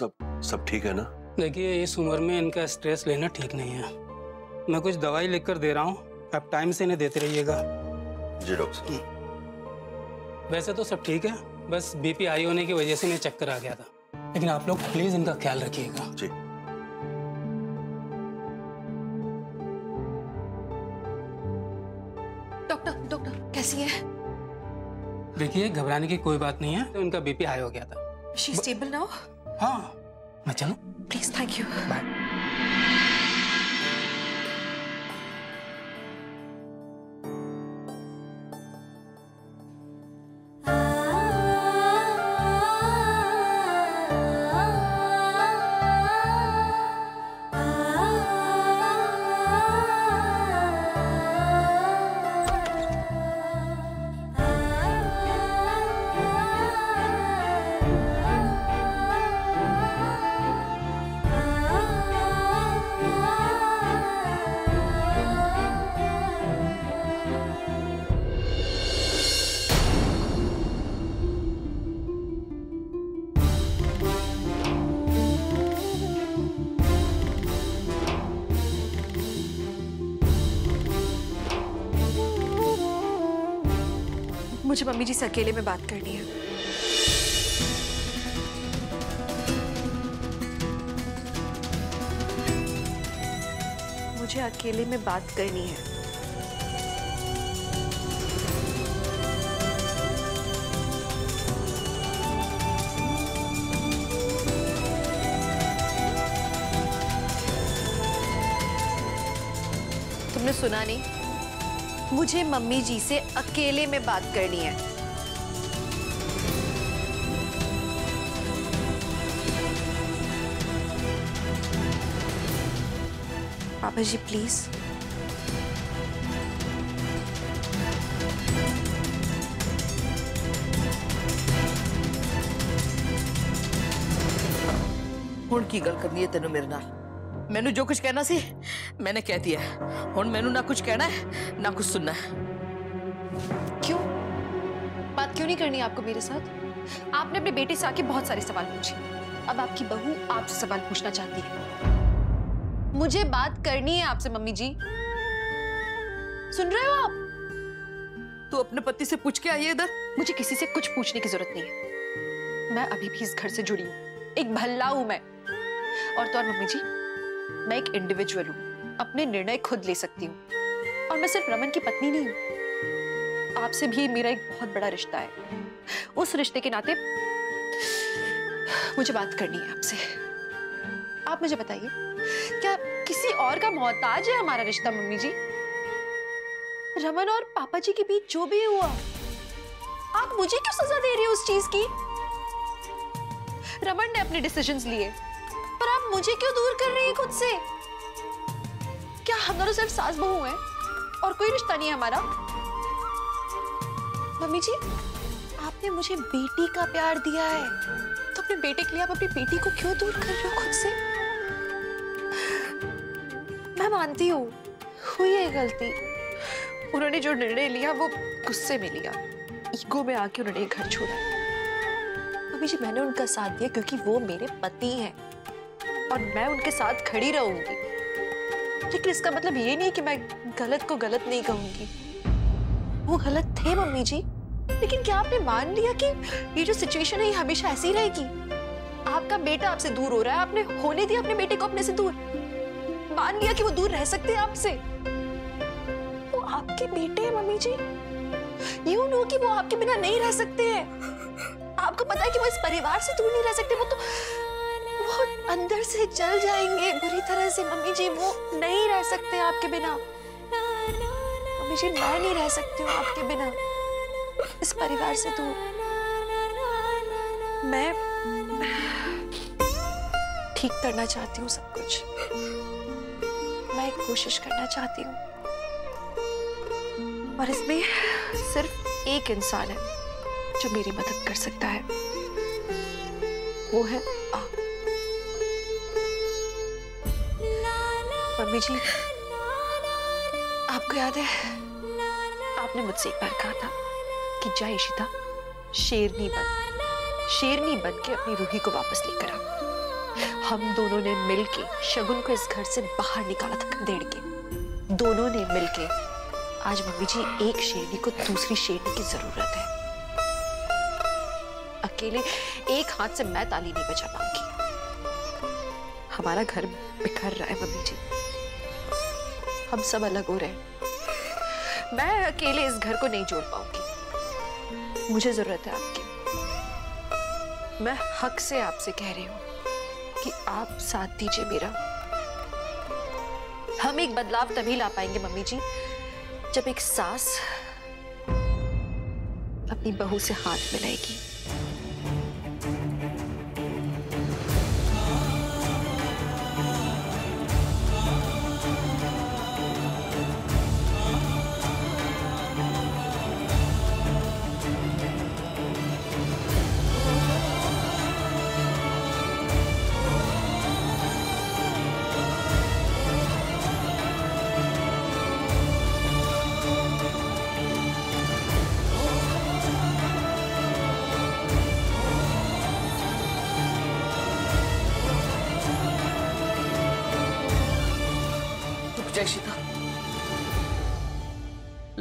Doctor साहब सब ठीक है ना? देखिए इस उम्र में इनका स्ट्रेस लेना ठीक नहीं है। मैं कुछ दवाई लिखकर दे रहा हूँ, आप टाइम से इन्हें देते रहिएगा। जी डॉक्टर साहब। वैसे तो सब ठीक है, बस बीपी हाई होने की वजह से इन्हें चक्कर आ गया था, लेकिन आप लोग प्लीज इनका ख्याल रखिएगा। जी। डॉक्टर डॉक्टर कैसी है? देखिए घबराने की कोई बात नहीं है, तो उनका बीपी हाई हो गया था। She is stable now? हाँ। मैं चलूं? Please thank you. बाय। मुझे मम्मी जी से अकेले में बात करनी है। तुमने सुना नहीं? मुझे मम्मी जी से अकेले में बात करनी है। पापा जी प्लीज। हुण की गल करनी है तेनों मेरे नाल? मैंने जो कुछ कहना सी मैंने कह दिया। हुण मैंने ना कुछ कहना है ना कुछ सुनना है। क्यों? बात क्यों नहीं करनी आपको मेरे साथ? आपने अपने बेटे से आके बहुत सारे सवाल पूछे, अब आपकी बहू आपसे सवाल पूछना चाहती है। मुझे बात करनी है आपसे मम्मी जी, सुन रहे हो आप? तू अपने पति से पूछ के आई है इधर? मुझे किसी से कुछ पूछने की जरूरत नहीं है। मैं अभी भी इस घर से जुड़ी हूँ, एक भल्ला हूं मैं। और तो और मम्मी जी मैं एक इंडिविजुअल हूँ, अपने निर्णय खुद ले सकती हूँ। और मैं सिर्फ रमन की पत्नी नहीं हूँ, आपसे भी मेरा एक बहुत बड़ा रिश्ता है। उस रिश्ते के नाते मुझे बात करनी है आपसे। आप मुझे बताइए, क्या किसी और का मोहताज है हमारा रिश्ता मम्मी जी? रमन और पापा जी के बीच जो भी हुआ, आप मुझे क्यों सजा दे रही हो उस चीज की? रमन ने अपने डिसीजंस लिए, पर आप मुझे क्यों दूर कर रही हैं खुद से? क्या हम दोनों सिर्फ सास बहू हैं और कोई रिश्ता नहीं है हमारा? मम्मी जी आपने मुझे बेटी का प्यार दिया है, तो अपने बेटे के लिए आप अपनी बेटी को क्यों दूर कर रहे हो खुद से? मैं मानती हूँ हुई है गलती, उन्होंने जो निर्णय लिया वो गुस्से में लिया, ईगो में आके उन्होंने घर छोड़ा। मम्मी जी मैंने उनका साथ दिया क्योंकि वो मेरे पति हैं और मैं उनके साथ खड़ी रहूंगी, लेकिन इसका मतलब ये नहीं कि मैं गलत को गलत नहीं कहूंगी। वो गलत थे मम्मी जी, लेकिन क्या आपने मान लिया कि ये जो सिचुएशन है ये हमेशा ऐसी रहेगी? आपका बेटा आपसे दूर हो रहा है, आपने होने दिया अपने बेटे को अपने से दूर, मान लिया कि वो दूर रह सकते हैं आपसे। वो आपके बेटे हैं मम्मी जी, यूं नो कि वो आपके बिना नहीं रह सकते हैं। आपको पता है कि वो इस परिवार से दूर नहीं रह सकते, वो तो अंदर से जल जाएंगे बुरी तरह से। मम्मी जी वो नहीं रह सकते आपके बिना। मम्मी जी मैं नहीं रह सकती हूँ आपके बिना, इस परिवार से दूर। मैं ठीक करना चाहती हूँ सब कुछ, मैं एक कोशिश करना चाहती हूँ, और इसमें सिर्फ एक इंसान है जो मेरी मदद कर सकता है, वो है आप। मम्मी जी आपको याद है आपने मुझसे एक बार कहा था कि जा इशिता शेरनी बन के अपनी रूही को वापस लेकर आ। हम दोनों ने मिलके शगुन को इस घर से बाहर निकाला था खदेड़ के। दोनों ने मिलके आज मम्मी जी एक शेरनी को दूसरी शेरनी की जरूरत है। अकेले एक हाथ से मैं ताली नहीं बजा पाऊंगी। हमारा घर बिखर रहा है मम्मी जी, हम सब अलग हो रहे हैं। मैं अकेले इस घर को नहीं जोड़ पाऊंगी। मुझे जरूरत है आपकी। मैं हक से आपसे कह रही हूं कि आप साथ दीजिए मेरा। हम एक बदलाव तभी ला पाएंगे मम्मी जी जब एक सास अपनी बहू से हाथ मिलाएगी।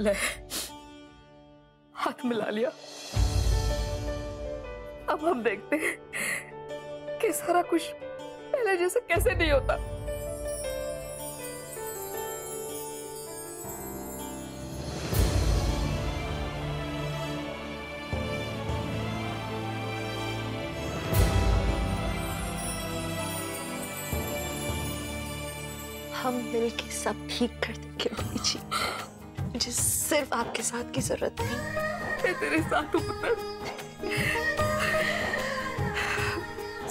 ले, हाथ मिला लिया। अब हम देखते हैं कि सारा कुछ पहले जैसे कैसे नहीं होता। हम मिलके सब ठीक कर देंगे मम्मी जी। मुझे सिर्फ आपके साथ की जरूरत नहीं। मैं तेरे साथ हूं पुत्र।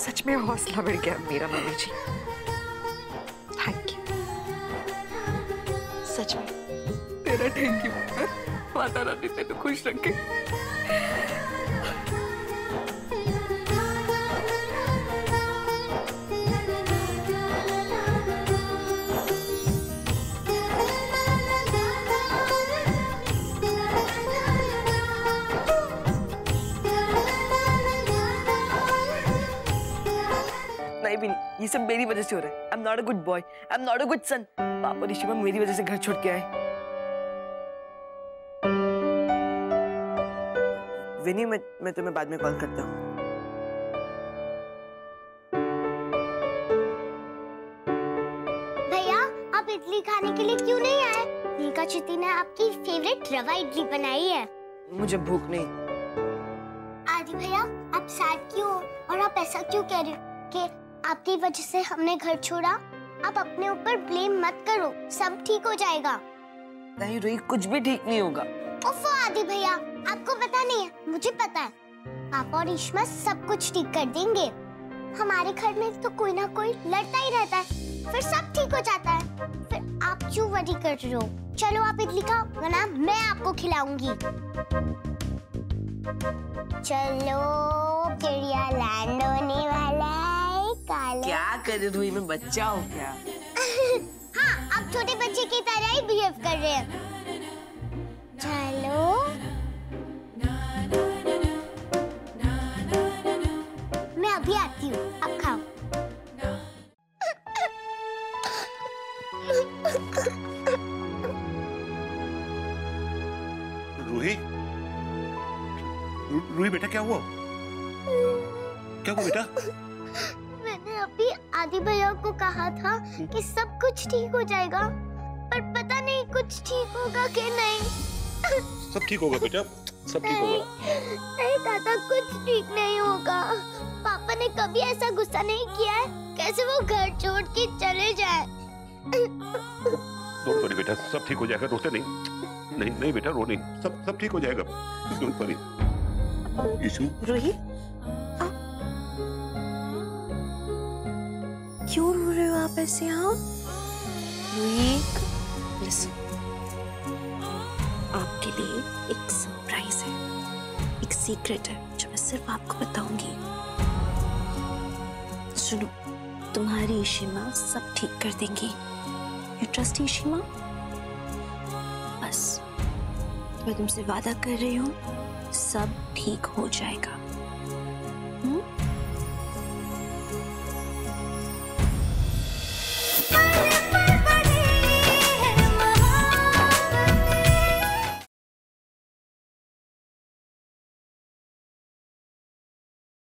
सच में हौसला बढ़ गया मेरा मम्मी जी। थैंक यू सच में। तेरा थैंक यू पुत्र। माता रानी तेरे खुश रखे। ये सब मेरी वजह से हो रहा है। I'm not a good boy. I'm not a good son. पापा और शिवम मेरी वजह से घर छोड़ के आए। विनी मैं तुम्हें बाद में कॉल करता हूँ। भैया आप इडली खाने के लिए क्यों नहीं आए? नीका चिति ने आपकी फेवरेट रवा इडली बनाई है। मुझे भूख नहीं। आदि भैया आप सैड क्यों और आप ऐसा क्यों कह रहे हो? आपकी वजह से हमने घर छोड़ा। आप अपने ऊपर ब्लेम मत करो, सब ठीक हो जाएगा। नहीं रूही, कुछ भी ठीक नहीं होगा। उफ़ आदि भैया आपको पता नहीं है, मुझे पता है। पापा और ईश्मा सब कुछ ठीक कर देंगे। हमारे घर में तो कोई ना कोई लड़ता ही रहता है, फिर सब ठीक हो जाता है। फिर आप क्यों वरी कर रहे हो? चलो आप इडली खाओ वरना मैं आपको खिलाऊंगी। चलो चिड़िया लैंड होने वाला है। क्या कर रूही, मैं बच्चा हूँ क्या? हाँ आप छोटे बच्चे की तरह ही बिहेव कर रहे हैं। चलो मैं अभी आती हूँ, आप खाओ। रूही, रूही बेटा क्या हुआ? क्या हुआ बेटा? अभी आदि भैया को कहा था कि सब कुछ ठीक हो जाएगा, पर पता नहीं कुछ ठीक होगा कि नहीं। सब ठीक होगा बेटा, सब ठीक होगा। नहीं दादा कुछ ठीक नहीं होगा। पापा ने कभी ऐसा गुस्सा नहीं किया है, कैसे वो घर छोड़ के चले जाए। डोंट वरी बेटा, सब ठीक हो जाएगा, रोते नहीं। नहीं नहीं बेटा रो नहीं, सब ठीक हो जाएगा, डोंट वरी। रूही क्यों रो रहे हो आप ऐसे? हाँ रूही लिसन, आपके लिए एक सरप्राइज है, एक सीक्रेट है जो मैं सिर्फ आपको बताऊंगी। सुनो, तुम्हारी ईशिमा सब ठीक कर देंगी। You trust Ishima? बस मैं तुमसे वादा कर रही हूँ, सब ठीक हो जाएगा।